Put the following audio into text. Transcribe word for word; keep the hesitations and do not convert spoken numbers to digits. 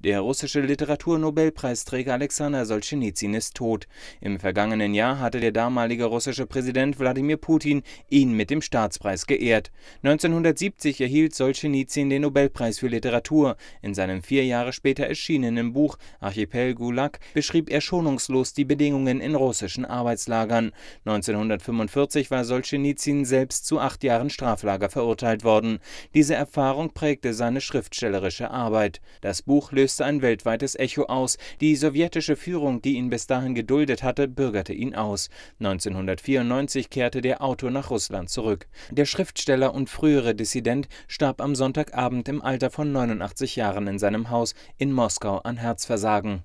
Der russische Literaturnobelpreisträger Alexander Solschenizyn ist tot. Im vergangenen Jahr hatte der damalige russische Präsident Wladimir Putin ihn mit dem Staatspreis geehrt. neunzehnhundertsiebzig erhielt Solschenizyn den Nobelpreis für Literatur. In seinem vier Jahre später erschienenen Buch Archipel Gulag beschrieb er schonungslos die Bedingungen in russischen Arbeitslagern. neunzehnhundertfünfundvierzig war Solschenizyn selbst zu acht Jahren Straflager verurteilt worden. Diese Erfahrung prägte seine schriftstellerische Arbeit. Das Buch löste ein weltweites Echo aus. Die sowjetische Führung, die ihn bis dahin geduldet hatte, bürgerte ihn aus. neunzehnhundertvierundneunzig kehrte der Autor nach Russland zurück. Der Schriftsteller und frühere Dissident starb am Sonntagabend im Alter von neunundachtzig Jahren in seinem Haus in Moskau an Herzversagen.